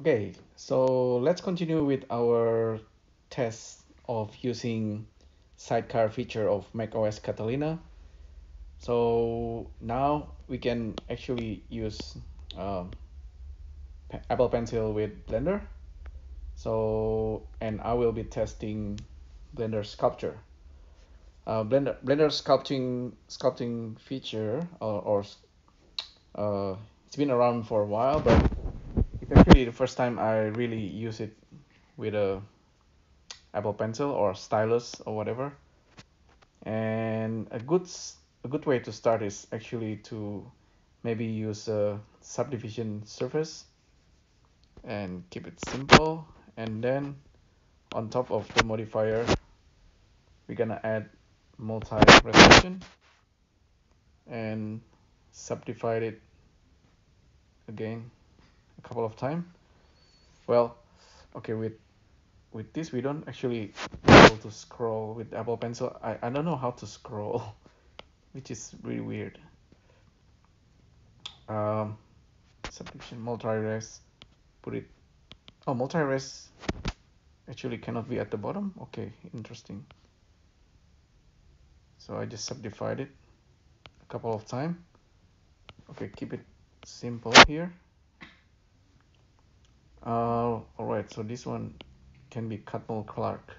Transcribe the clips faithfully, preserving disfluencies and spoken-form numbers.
Okay, so let's continue with our test of using Sidecar feature of macOS Catalina. So now we can actually use um, Apple Pencil with Blender. So, and I will be testing Blender Sculpture. Uh, Blender Blender sculpting sculpting feature or, or uh, it's been around for a while, but it's actually the first time I really use it with a Apple Pencil or stylus or whatever. And a good a good way to start is actually to maybe use a subdivision surface and keep it simple, and then on top of the modifier we're gonna add multi-resolution and subdivide it again a couple of times. Well, okay, with with this we don't actually be able to scroll with Apple Pencil. I, I don't know how to scroll, which is really weird. Um, subdivision, multi-res, put it, oh, multi-res actually cannot be at the bottom. Okay, interesting. So I just subdivided it a couple of times. Okay, keep it simple here. Uh, all right, so this one can be Catmull Clark.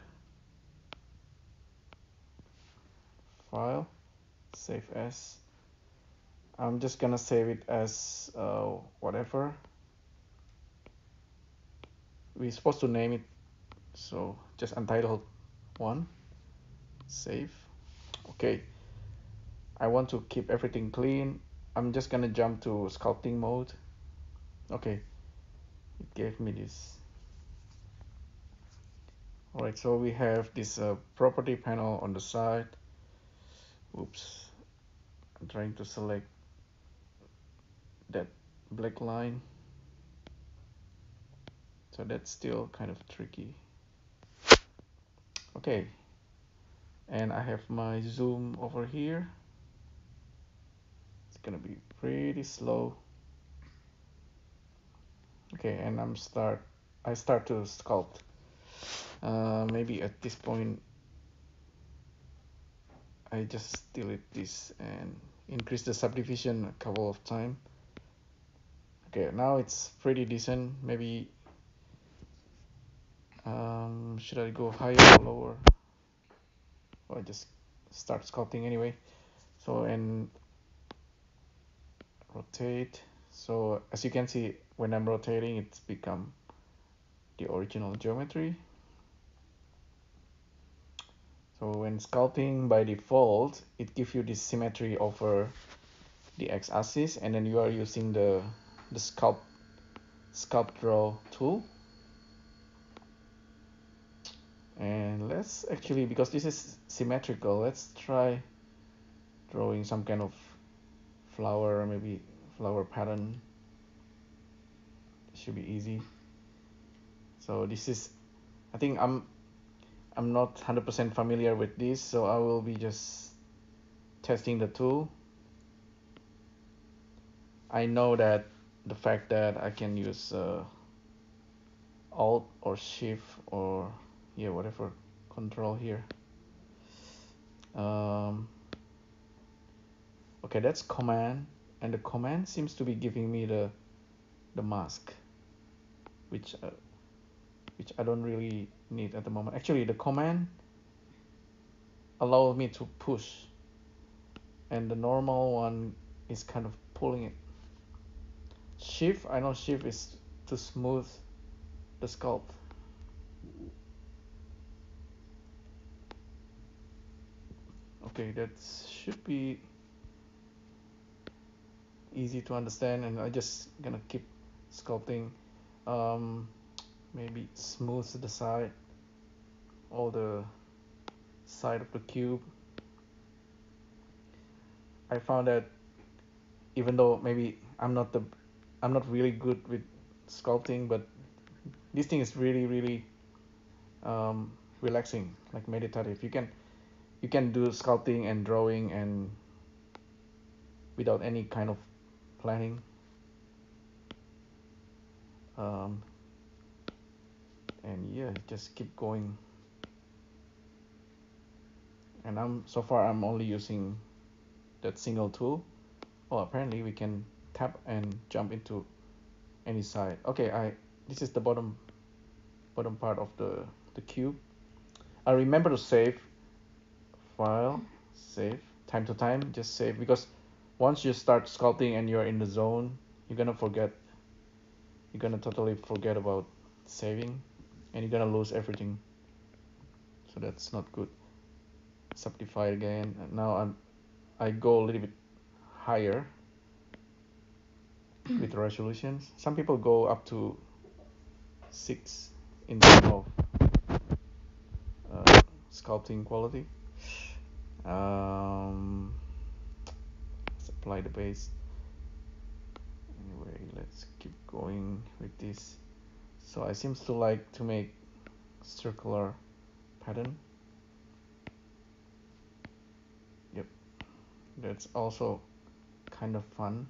File, save as. I'm just gonna save it as uh, whatever. We're supposed to name it, so just untitled one. Save. Okay, I want to keep everything clean. I'm just gonna jump to sculpting mode. Okay, it gave me this. All right, so we have this uh, property panel on the side. Oops, I'm trying to select that black line. So that's still kind of tricky. Okay, and I have my zoom over here. It's gonna be pretty slow. Okay, and I'm start, I start to sculpt. Uh, maybe at this point I just delete this and increase the subdivision a couple of times. Okay, now it's pretty decent. Maybe um, should I go higher or lower? Or I just start sculpting anyway. So, and rotate. So as you can see, when I'm rotating, it's become the original geometry. So when sculpting, by default, it gives you this symmetry over the x-axis, and then you are using the the sculpt sculpt draw tool. And let's actually, because this is symmetrical, let's try drawing some kind of flower, maybe flower pattern. It should be easy. So this is, I think I'm. I'm not one hundred percent familiar with this, so I will be just testing the tool. I know that the fact that I can use uh, Alt or Shift or yeah, whatever control here. Um, okay, that's command, and the command seems to be giving me the the mask, which uh, which I don't really need at the moment. Actually, the command allows me to push, and the normal one is kind of pulling it. Shift, I know shift is to smooth the sculpt. Okay, that should be easy to understand, and I'm just gonna keep sculpting. Um, maybe smooth the side, or the side of the cube. I found that even though maybe I'm not the, I'm not really good with sculpting, but this thing is really, really um, relaxing, like meditative. You can, you can do sculpting and drawing and without any kind of planning. Um, and yeah, just keep going. And I'm so far I'm only using that single tool. Oh, apparently we can tap and jump into any side. Okay, I this is the bottom bottom part of the the cube. I remember to save file, save time to time, just save, because once you start sculpting and you're in the zone, you're gonna forget, you're gonna totally forget about saving, and you're gonna lose everything. So that's not good. Subdivide again, and now I'm I go a little bit higher with resolutions. Some people go up to six in the uh, sculpting quality. Um, let's apply the base. Anyway, let's keep going with this. So I seems to like to make circular pattern. Yep, that's also kind of fun.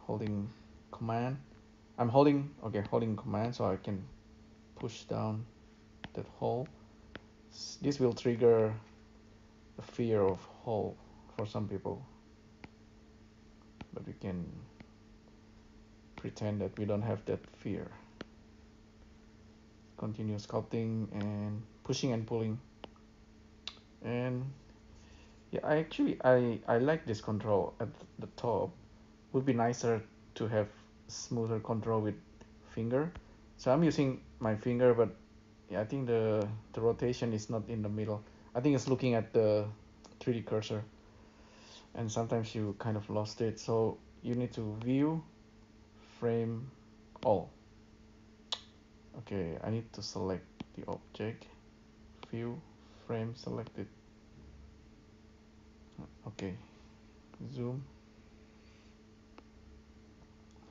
Holding command, I'm holding okay holding command so I can push down that hole. This will trigger the fear of hole for some people, but we can pretend that we don't have that fear. Continue sculpting and pushing and pulling. And yeah, I actually I, I like this control at the top. Would be nicer to have smoother control with finger, so I'm using my finger, but yeah, I think the the rotation is not in the middle. I think it's looking at the three D cursor, and sometimes you kind of lost it, so you need to view, frame all. Okay, I need to select the object, view, frame selected. Okay, zoom.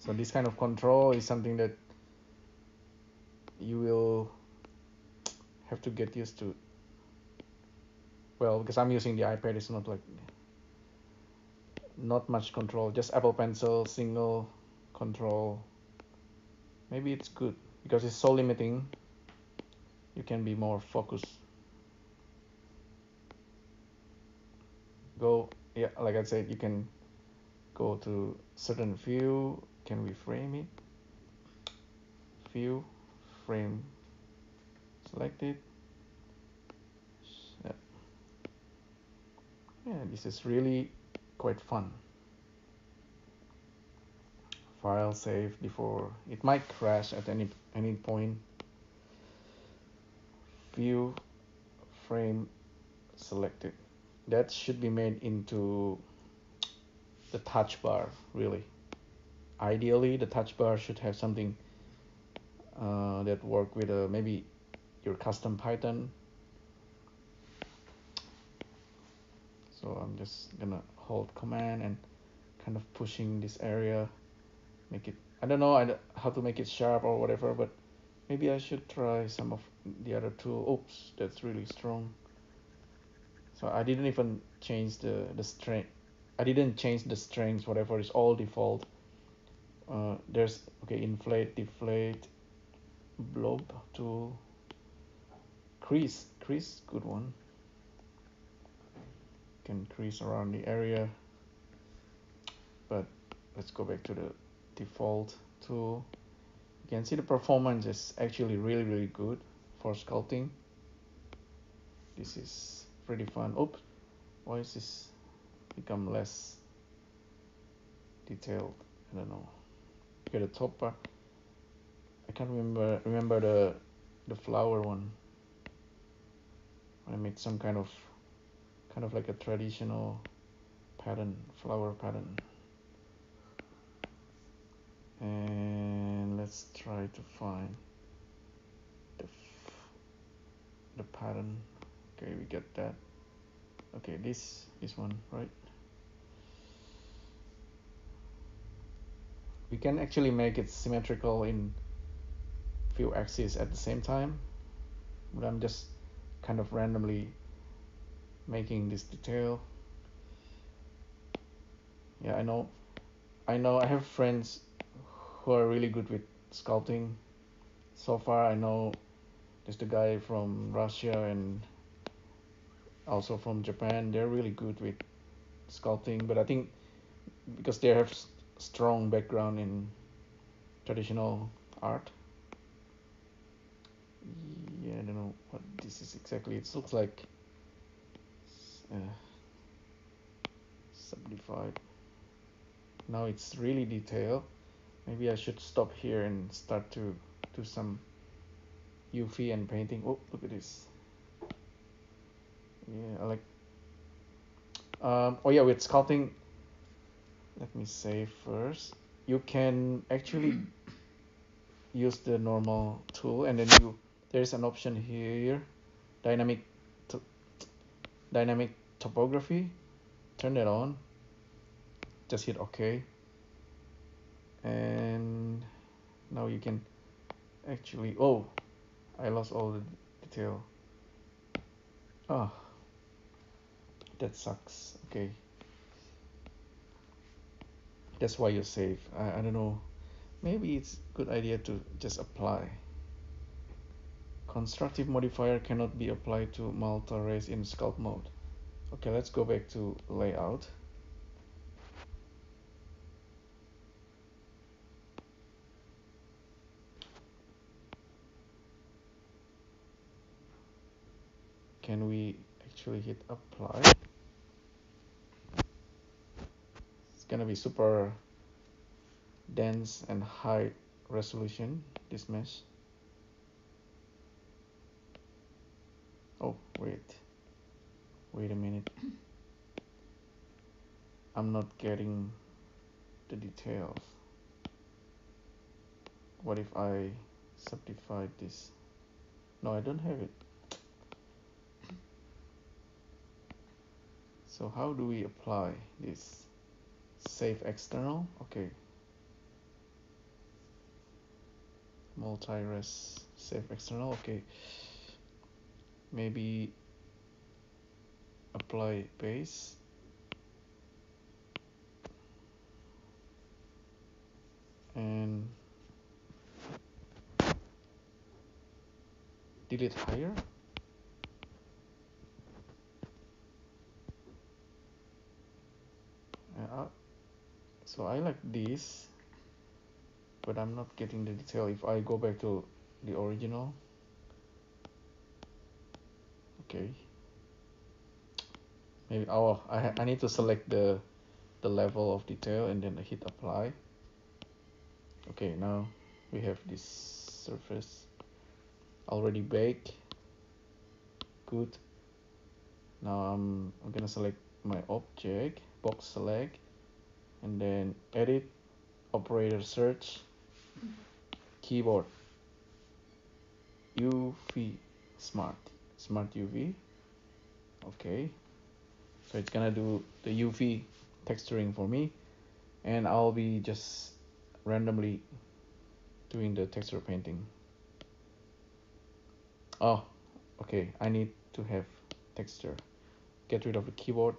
So this kind of control is something that you will have to get used to. Well, because I'm using the iPad, it's not like not much control, just Apple Pencil, single control. Maybe it's good because it's so limiting. You can be more focused. Go, yeah, like I said, you can go to certain view. Can we frame it? View, frame selected. Yeah. Yeah, this is really quite fun. File, save before it might crash at any any point. View, frame selected. That should be made into the touch bar, really. Ideally, the touch bar should have something uh, that work with uh, maybe your custom Python. So I'm just gonna hold command and kind of pushing this area, make it, I don't know I don't, how to make it sharp or whatever, but maybe I should try some of the other tool. Oops, that's really strong. So I didn't even change the, the strength. I didn't change the strengths, whatever, is all default. Uh, there's, okay, inflate, deflate, blob tool, crease, crease, good one. Can crease around the area, but let's go back to the default tool. You can see the performance is actually really, really good for sculpting. This is pretty fun. Oops, why is this become less detailed? I don't know. Okay, the top part, I can't remember remember the the flower one. I made some kind of kind of like a traditional pattern, flower pattern. And let's try to find the the pattern. Okay, we get that. Okay, this this one, right? We can actually make it symmetrical in few axes at the same time, but I'm just kind of randomly making this detail. Yeah, I know, I know I have friends who are really good with sculpting, So far I know there's the guy from Russia and also from Japan. They're really good with sculpting, but I think because they have strong background in traditional art. Yeah, I don't know what this is exactly. It looks like uh, subdivided. Now it's really detailed. Maybe I should stop here and start to do some U V and painting. Oh, look at this. Yeah, I like. Um, oh yeah, with sculpting. Let me save first. You can actually use the normal tool, and then you there's an option here, dynamic, to, dynamic topography. Turn that on. Just hit OK. And now you can actually. Oh, I lost all the detail. Ah, oh, that sucks. Okay. That's why you save. I, I don't know. Maybe it's a good idea to just apply. Constructive modifier cannot be applied to multi-res in sculpt mode. Okay, let's go back to layout. Can we actually hit apply? It's gonna be super dense and high resolution, this mesh. Oh, wait. Wait a minute. I'm not getting the details. What if I subdivide this? No, I don't have it. So how do we apply this? Save external, okay. Multi-res, save external, okay. Maybe apply base. And delete higher. So I like this, but I'm not getting the detail. If I go back to the original, okay. Maybe oh, I I need to select the the level of detail and then hit apply. Okay, now we have this surface already baked. Good. Now I'm I'm gonna select my object, box select. And then edit, operator search, keyboard, U V smart, smart U V. Okay, so it's gonna do the U V texturing for me, and I'll be just randomly doing the texture painting. Oh, okay, I need to have texture. Get rid of the keyboard,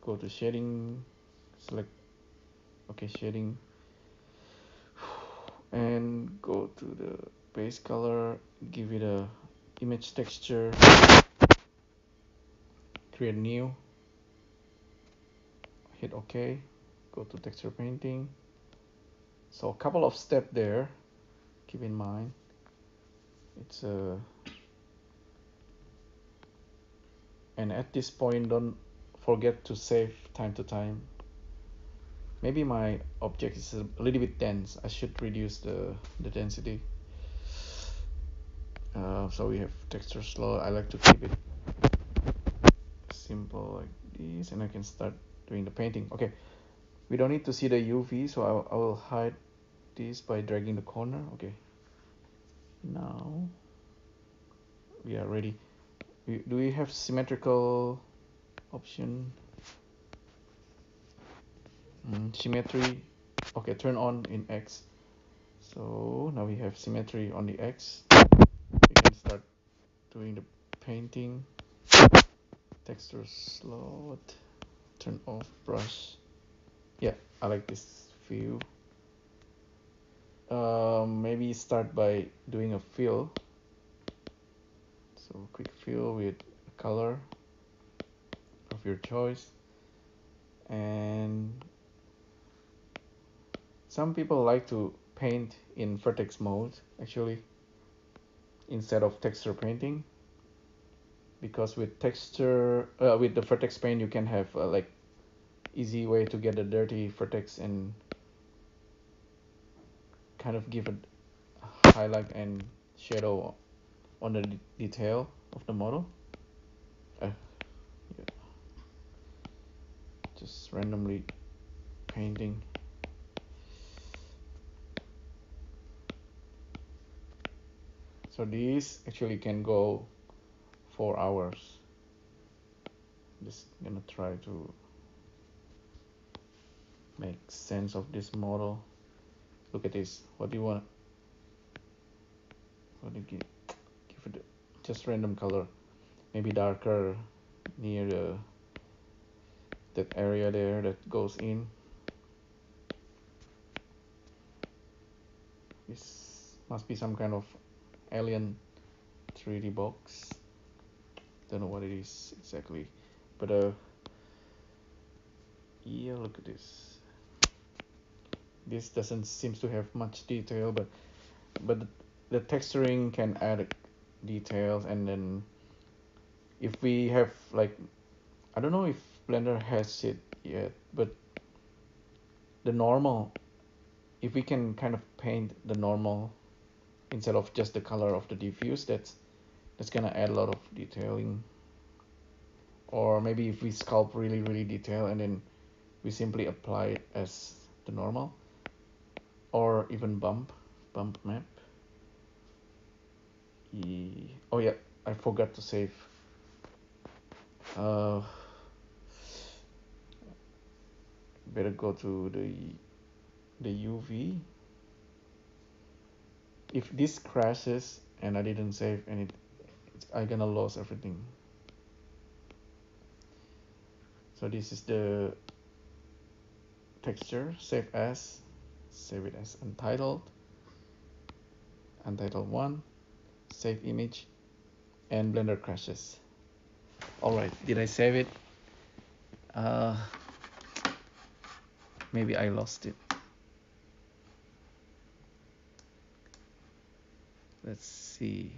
go to shading, select. Okay, shading, and go to the base color, give it a image texture, create new, hit OK, go to texture painting. So a couple of steps there, keep in mind, it's a, and at this point don't forget to save time to time. Maybe my object is a little bit dense. I should reduce the, the density. Uh, so we have texture slot. I like to keep it simple like this. And I can start doing the painting. Okay. We don't need to see the U V. So I will, I will hide this by dragging the corner. Okay. Now we are ready. We, do we have symmetrical option? Mm, symmetry, okay, turn on in X. So now we have symmetry on the X. We can start doing the painting. Texture slot, turn off brush. Yeah, I like this view. um, maybe start by doing a fill. So quick fill with a color of your choice. And some people like to paint in vertex mode actually instead of texture painting, because with texture uh, with the vertex paint you can have uh, like easy way to get a dirty vertex and kind of give it a highlight and shadow on the de detail of the model. Uh, yeah. Just randomly painting. So these actually can go four hours. Just gonna try to make sense of this model. Look at this. What do you want? What do you give? Give it just random color, maybe darker near the that area there that goes in. This must be some kind of alien three D box. Don't know what it is exactly, but uh, yeah, look at this. This doesn't seem to have much detail, but but the, the texturing can add details. And then if we have like, I don't know if Blender has it yet, but the normal, if we can kind of paint the normal instead of just the color of the diffuse, that's that's gonna add a lot of detailing. Or maybe if we sculpt really really detail and then we simply apply it as the normal, or even bump bump map. E oh yeah, I forgot to save. Uh, better go to the the U V. If this crashes and I didn't save and it, it's, I'm gonna lose everything. So this is the texture, save as, save it as untitled, untitled one, save image, and Blender crashes. Alright, did I save it? Uh, maybe I lost it. Let's see.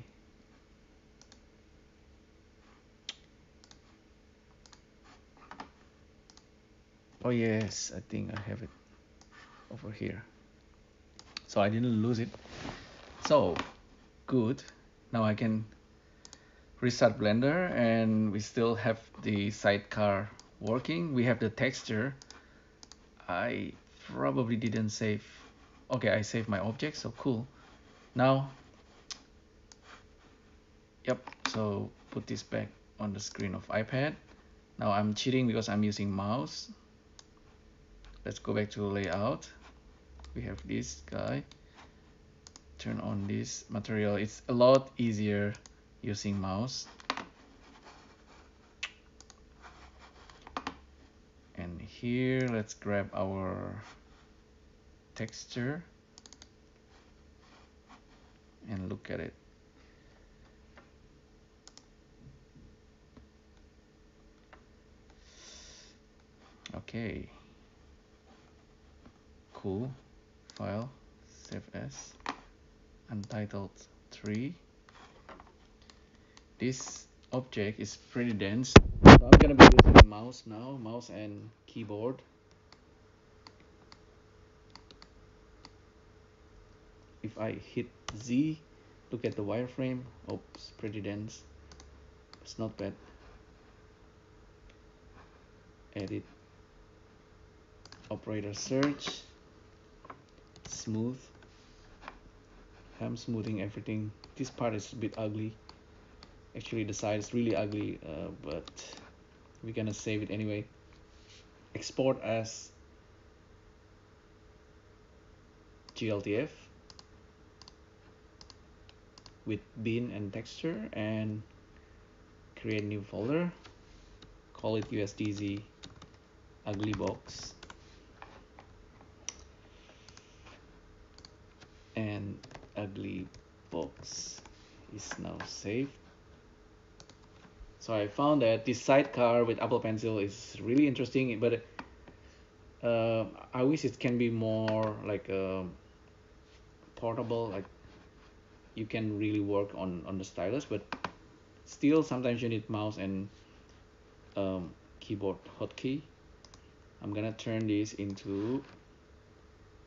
Oh yes, I think I have it over here. So I didn't lose it. So good. Now I can restart Blender and we still have the sidecar working. We have the texture. I probably didn't save. Okay, I saved my object, so cool. Now yep, so put this back on the screen of iPad. Now I'm cheating because I'm using mouse. Let's go back to layout. We have this guy. Turn on this material. It's a lot easier using mouse. And here, let's grab our texture and look at it. Okay, cool. File, save as, untitled three. This object is pretty dense, so I'm gonna be using mouse now, mouse and keyboard. If I hit Z, look at the wireframe. Oops, pretty dense. It's not bad. Edit. Operator search, smooth. I'm smoothing everything. This part is a bit ugly. Actually, the side is really ugly, uh, but we're gonna save it anyway. Export as G L T F with bin and texture, and create new folder. Call it U S D Z ugly box. ugly box is now saved. So I found that this sidecar with Apple Pencil is really interesting, but uh, I wish it can be more like a portable, like you can really work on, on the stylus, but still sometimes you need mouse and um, keyboard hotkey. I'm gonna turn this into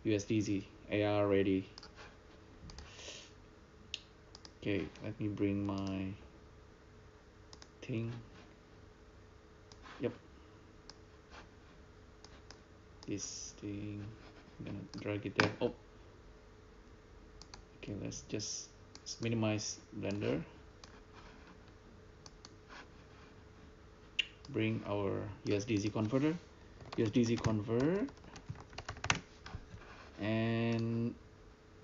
U S D Z, A R ready. Okay, let me bring my thing. Yep. This thing, I'm gonna drag it there. Oh. Okay, let's just minimize Blender. Bring our U S D Z converter. U S D Z convert and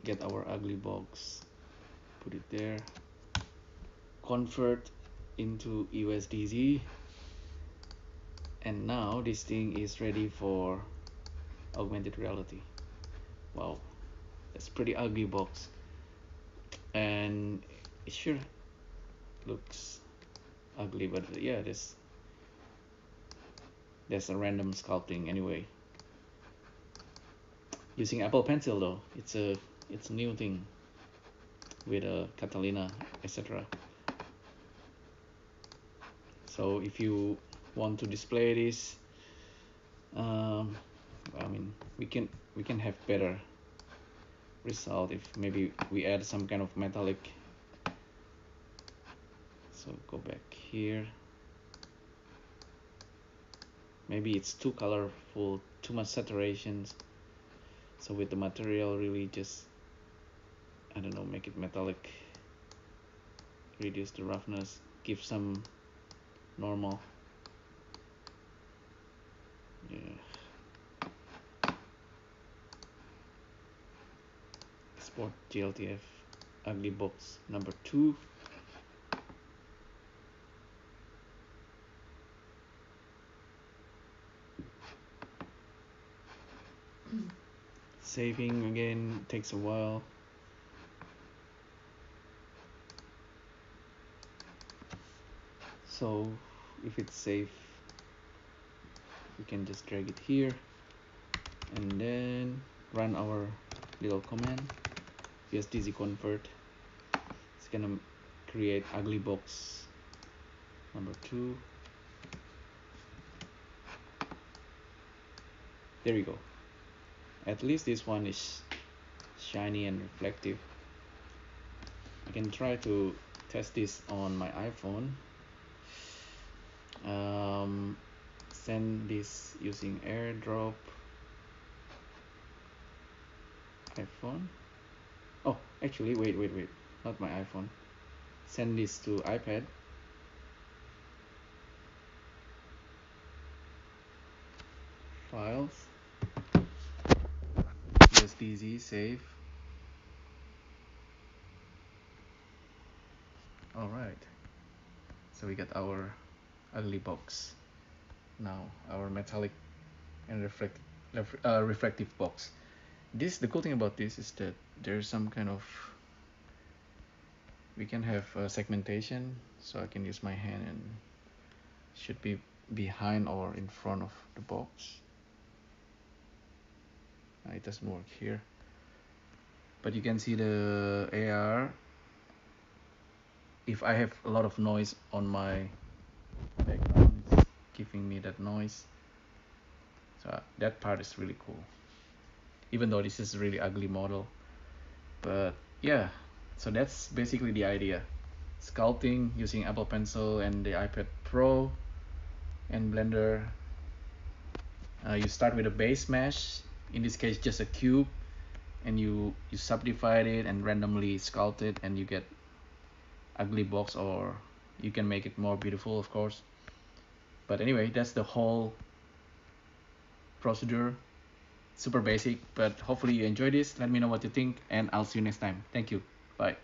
get our ugly box, put it there, convert into U S D Z, and now this thing is ready for augmented reality. Wow, that's pretty ugly box, and it sure looks ugly, but yeah, this there's a random sculpting anyway. Using Apple Pencil though, it's a it's a new thing with a Catalina, et cetera. So if you want to display this, um, I mean we can we can have better result if maybe we add some kind of metallic. So go back here. Maybe it's too colorful, too much saturations. So with the material, really just, I don't know, make it metallic, reduce the roughness, give some normal. Yeah. Export G L T F ugly box number two. Saving again takes a while. So if it's safe, we can just drag it here and then run our little command. U S D Z convert. It's gonna create ugly box number two. There you go. At least this one is shiny and reflective. I can try to test this on my iPhone. Um, send this using airdrop iPhone. Oh, actually, wait, wait, wait. Not my iPhone. Send this to iPad. Files. U S D Z, save. Alright, so we got our ugly box now, our metallic and reflect, uh, reflective box. This, the cool thing about this is that there's some kind of, we can have uh, segmentation, so I can use my hand and should be behind or in front of the box. It doesn't work here, but you can see the A R. If I have a lot of noise on my background, it's giving me that noise, so that part is really cool, even though this is a really ugly model. But yeah, so that's basically the idea: sculpting using Apple Pencil and the iPad Pro and Blender. Uh, you start with a base mesh, in this case just a cube, and you you subdivide it and randomly sculpt it, and you get ugly box, or you can make it more beautiful, of course. But anyway, that's the whole procedure. Super basic, but hopefully you enjoy this. Let me know what you think, and I'll see you next time. Thank you. Bye.